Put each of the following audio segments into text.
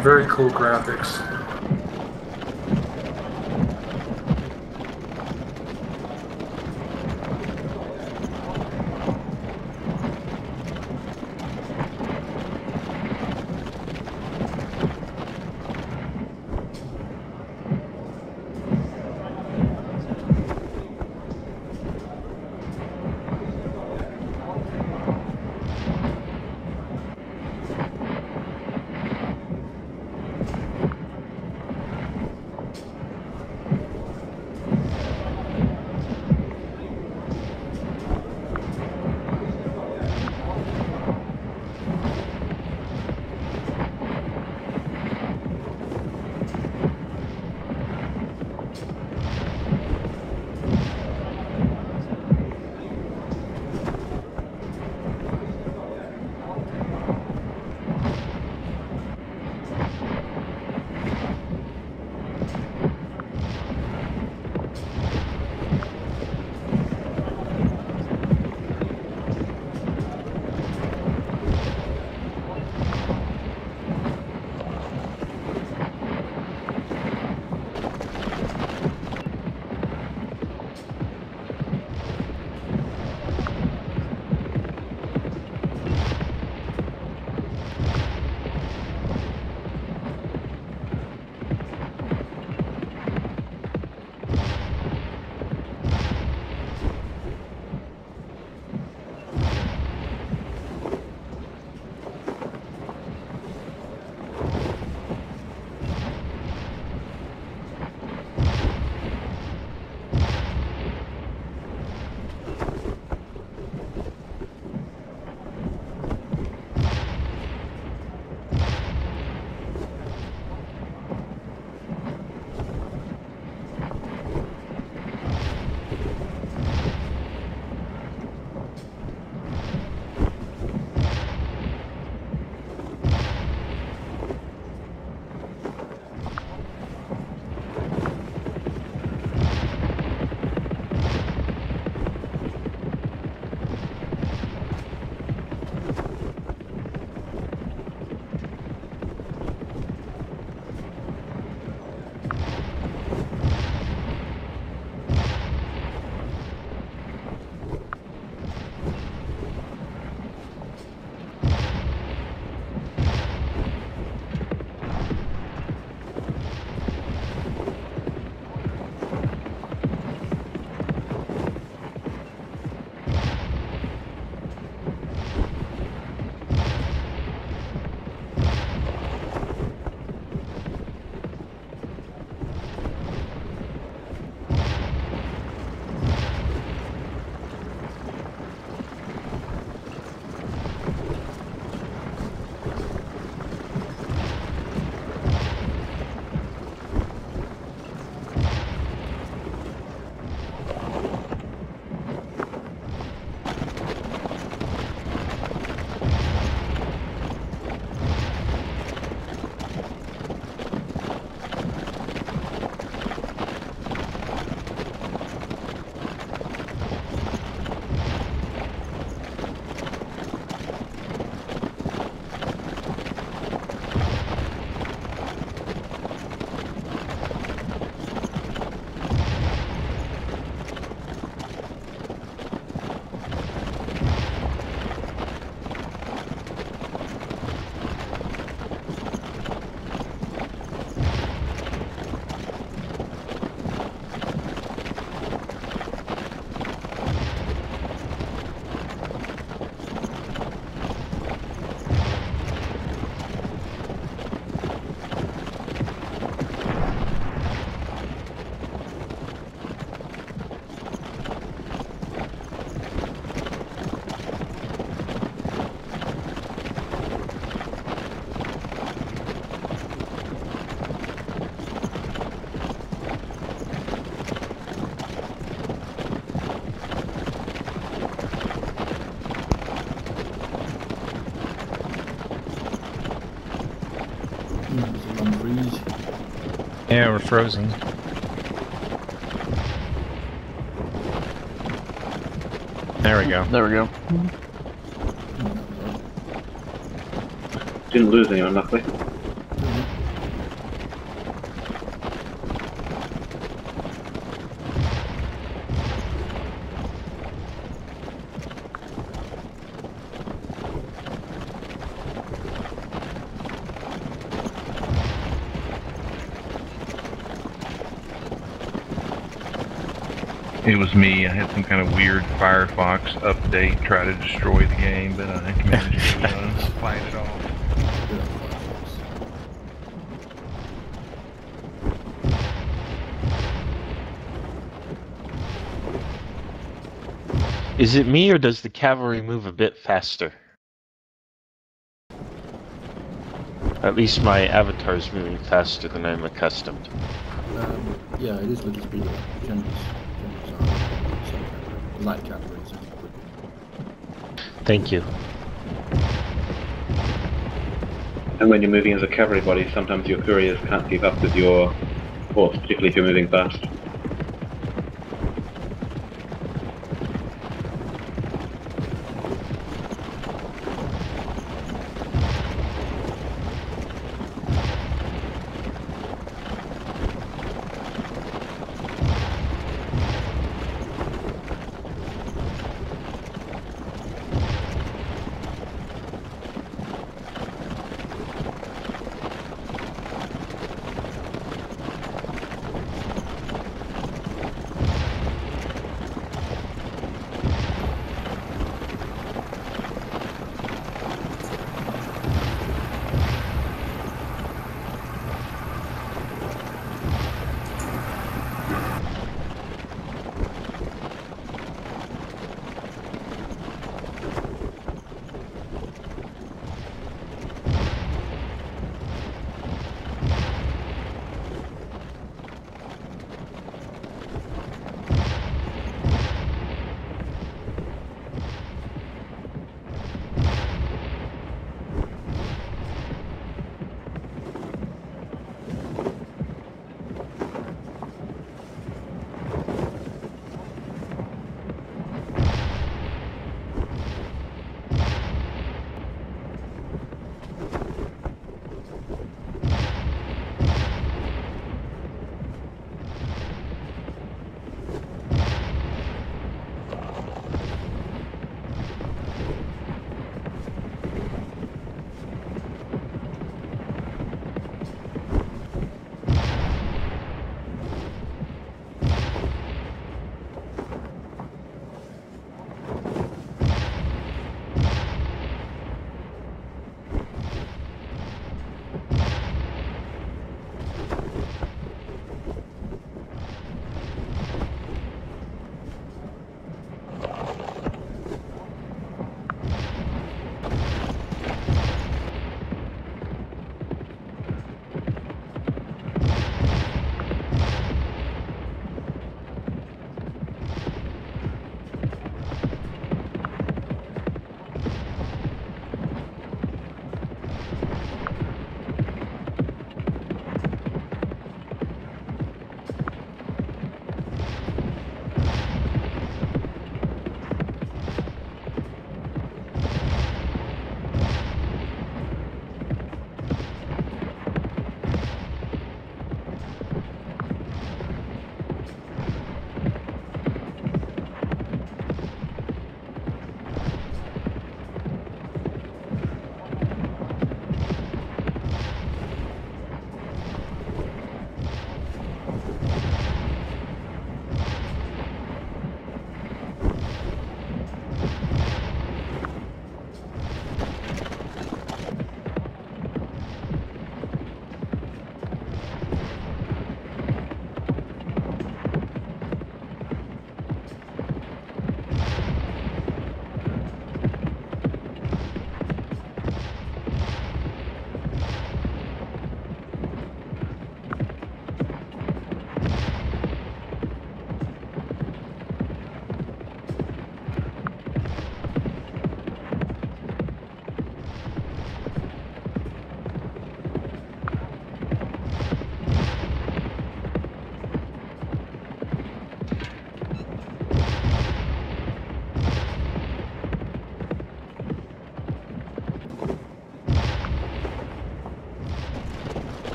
Very cool graphics. Yeah, we're frozen. There we go. There we go. Didn't lose anyone, luckily. It was me. I had some kind of weird Firefox update try to destroy the game, but I managed to fight it off. Is it me, or does the cavalry move a bit faster? At least my avatar is moving faster than I'm accustomed. Yeah, it is a little speed. Light cavalry. Thank you. And when you're moving as a cavalry body, sometimes your couriers can't keep up with your horse, particularly if you're moving fast.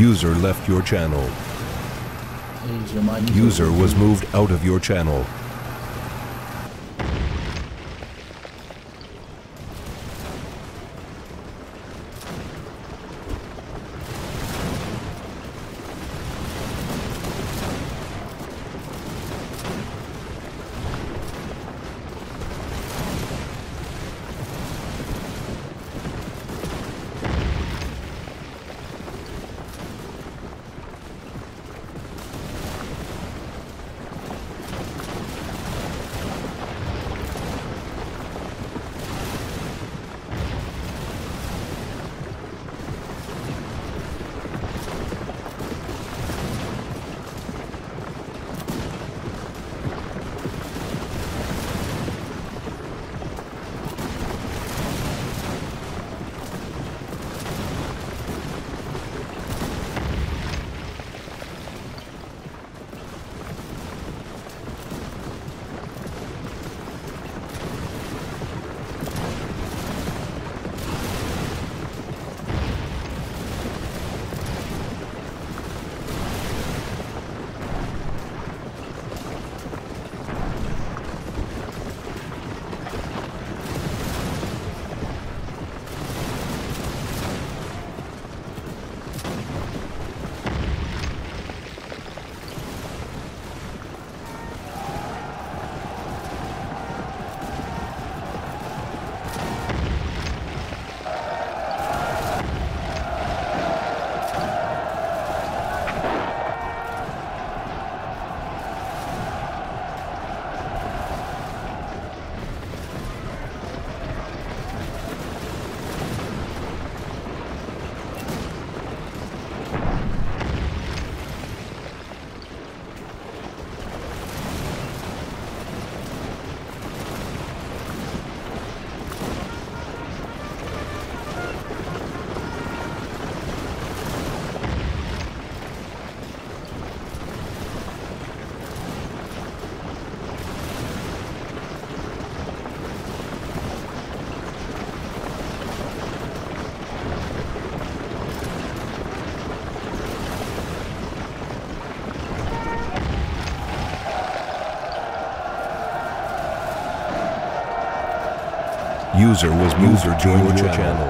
User left your channel. User was moved out of your channel. User was moved. User joined your channel.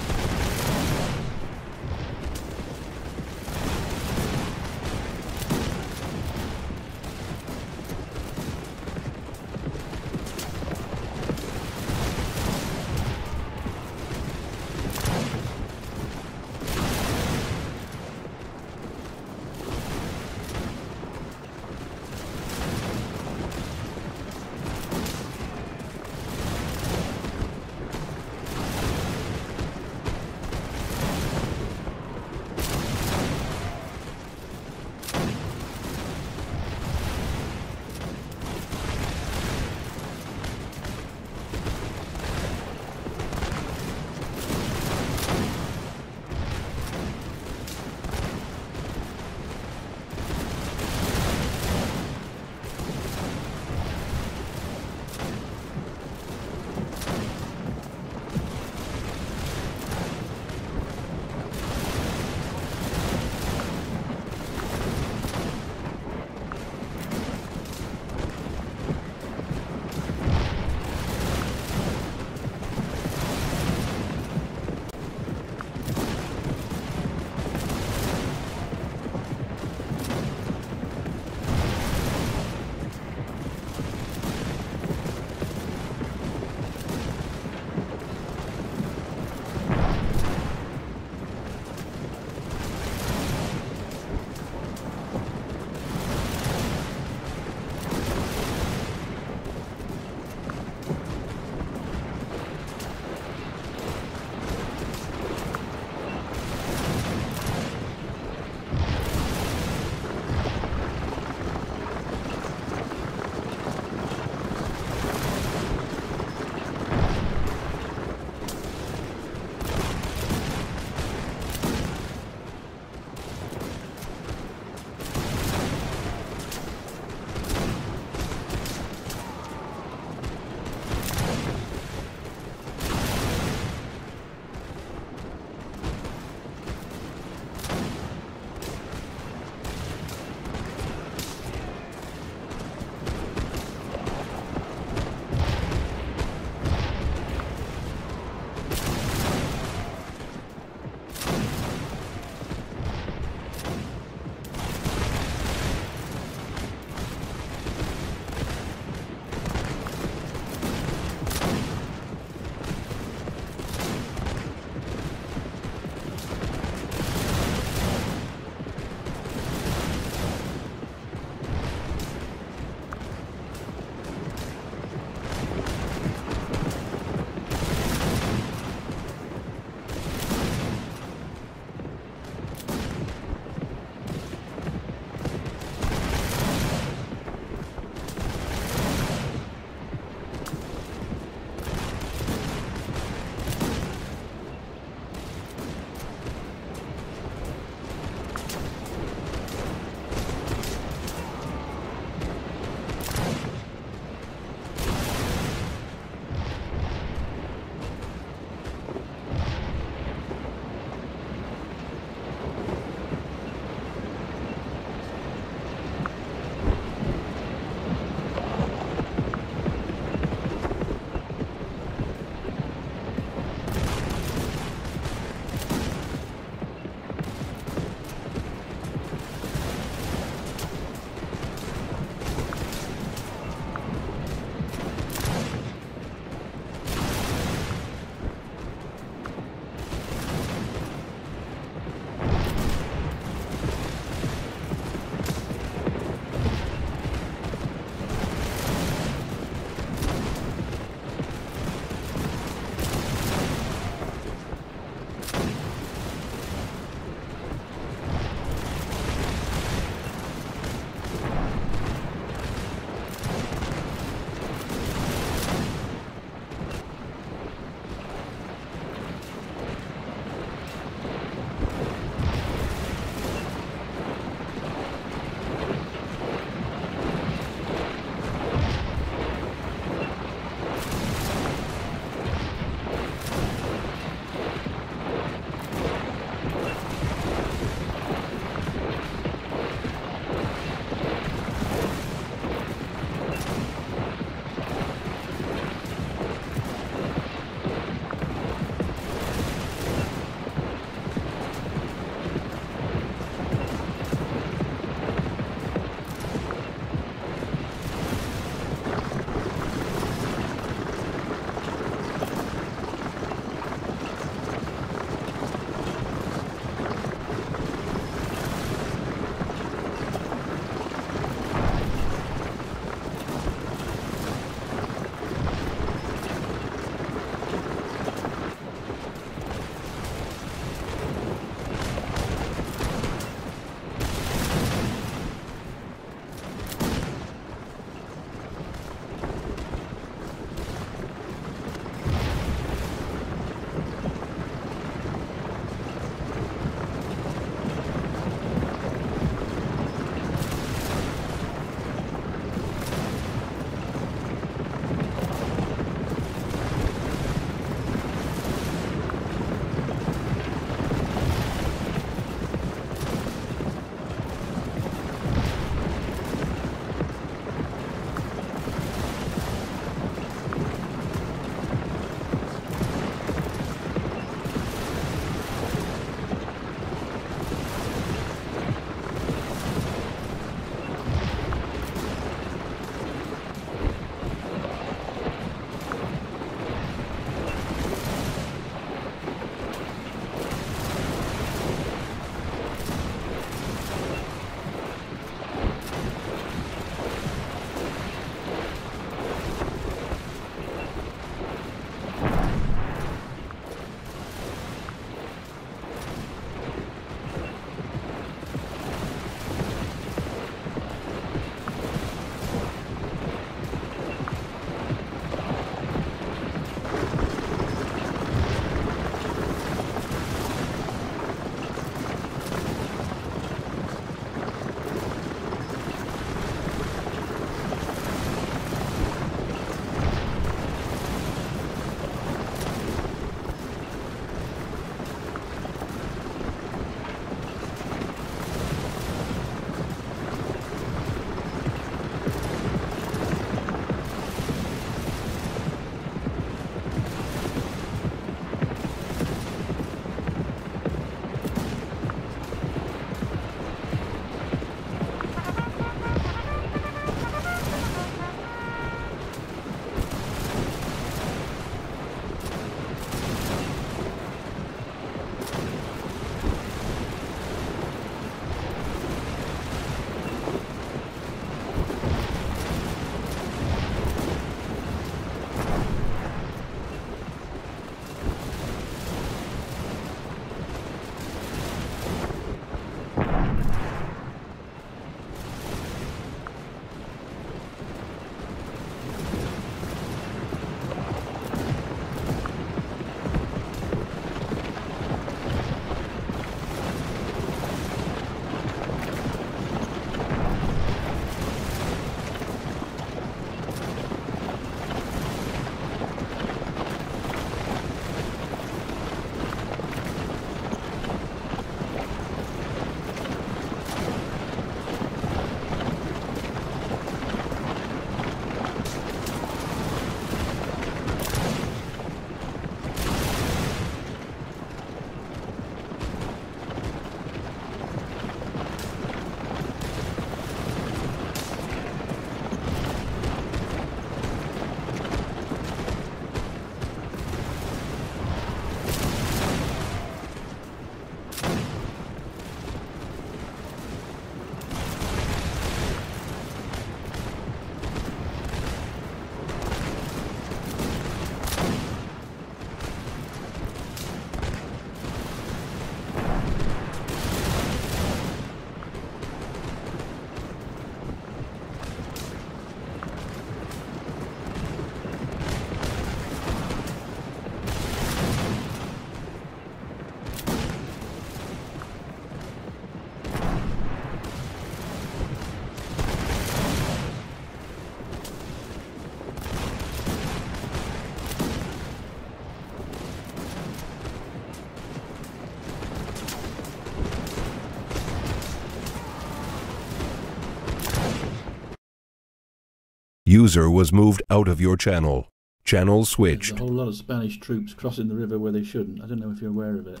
User was moved out of your channel. Channel switched. There's a whole lot of Spanish troops crossing the river where they shouldn't. I don't know if you're aware of it.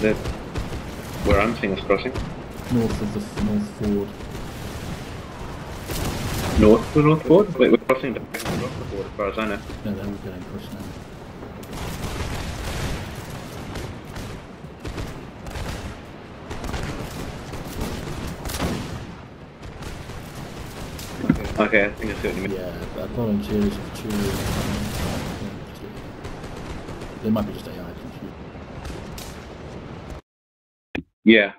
That where I'm seeing us crossing? North of the North Ford. North to North Ford? Wait, we're crossing the North Ford as far as I know. No, then we're going across now. Okay, I think I see what you mean. Yeah, but volunteers of two. They might be just AI confused. Yeah.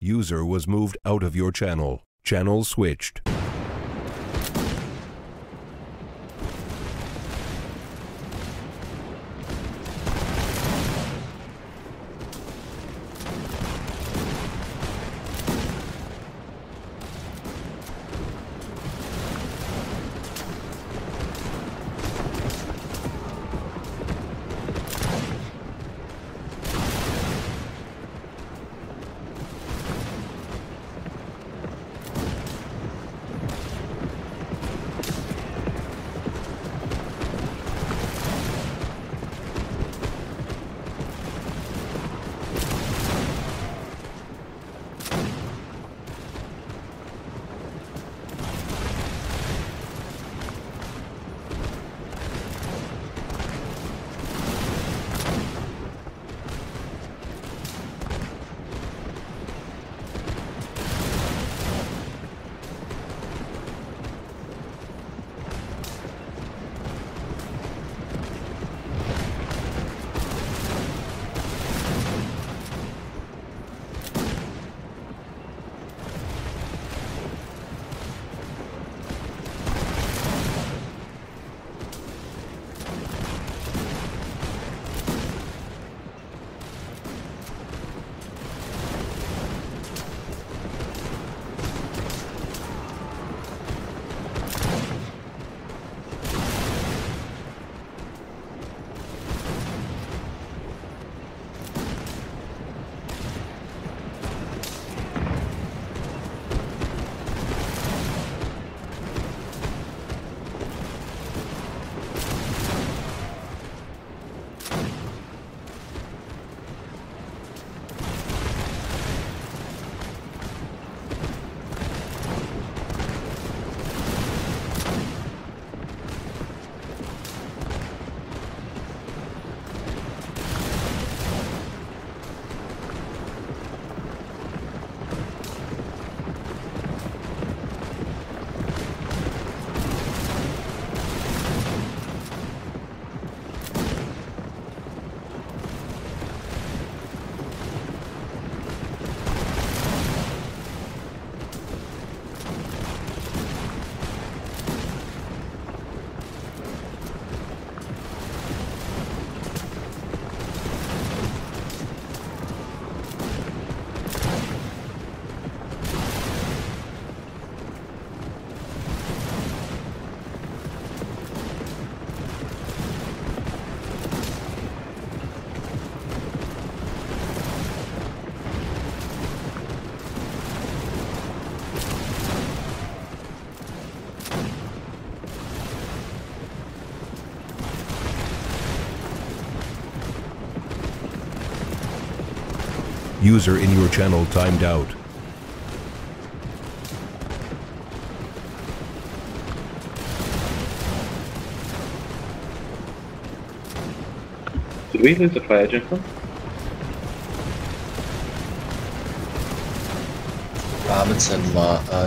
User was moved out of your channel. Channel switched. User in your channel timed out. Did we lose the fire, gentlemen? Robinson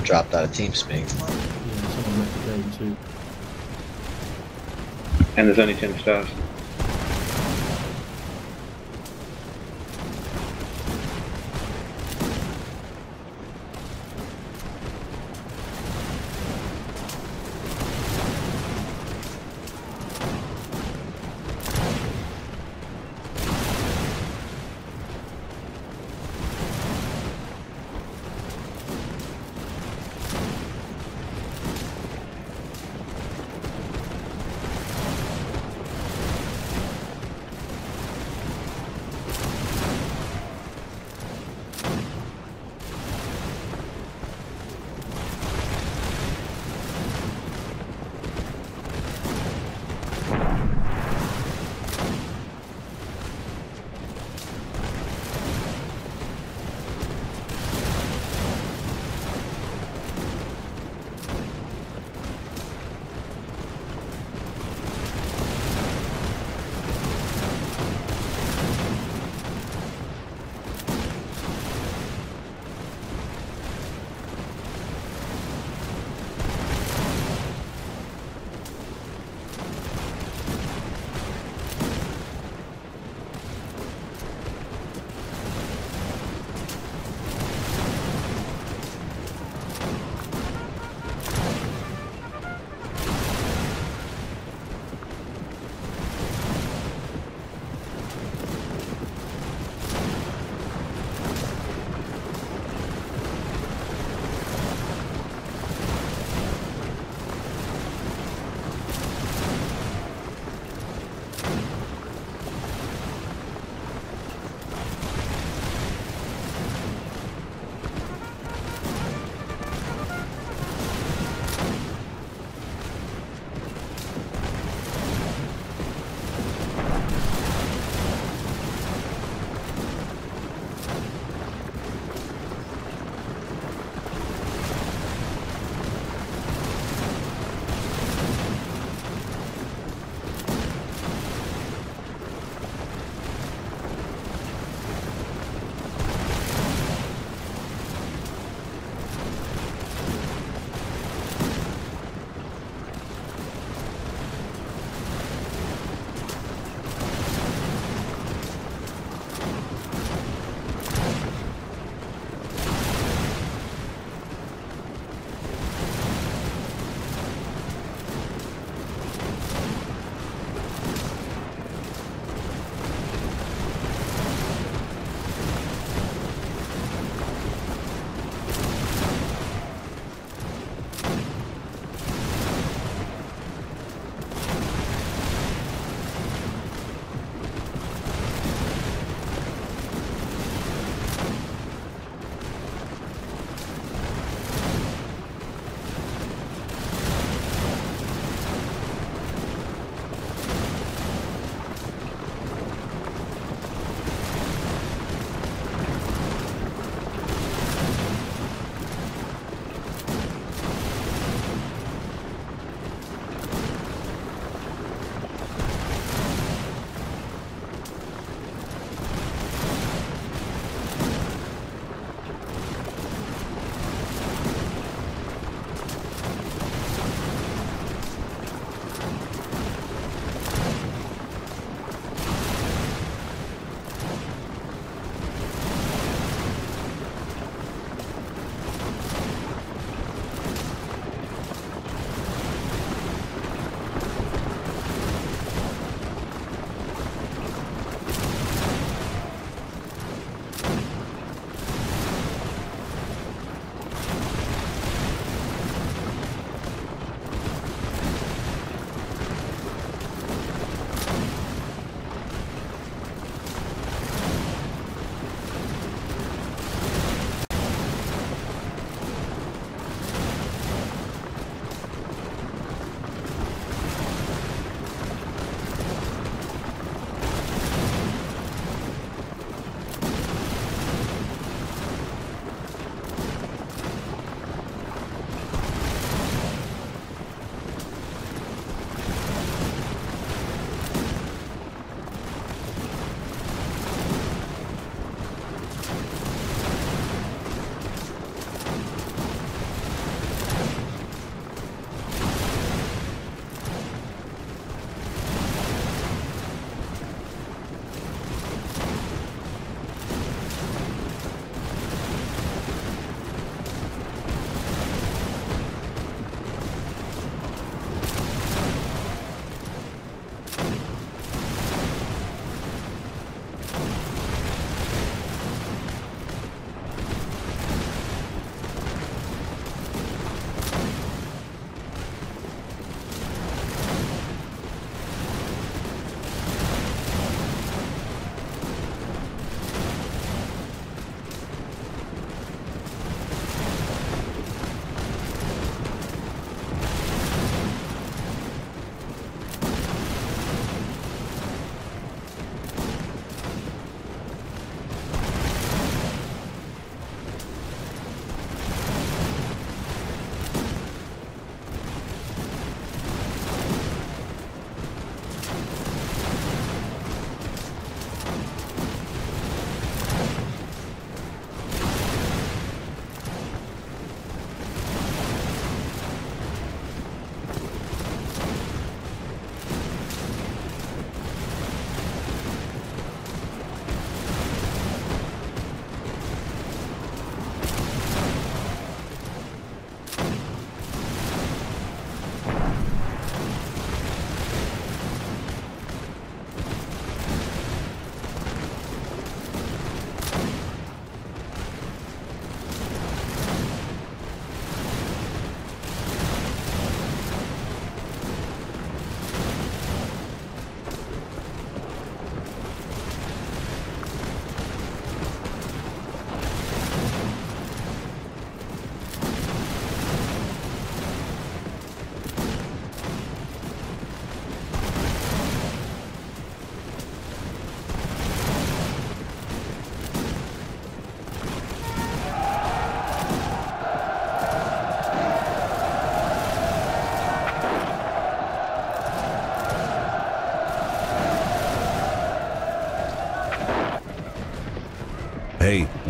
dropped out of TeamSpeak. Yeah, someone left the game too. And there's only 10 stars.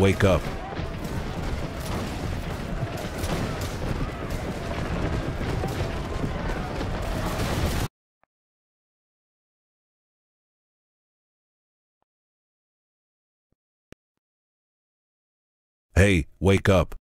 Wake up. Hey, wake up.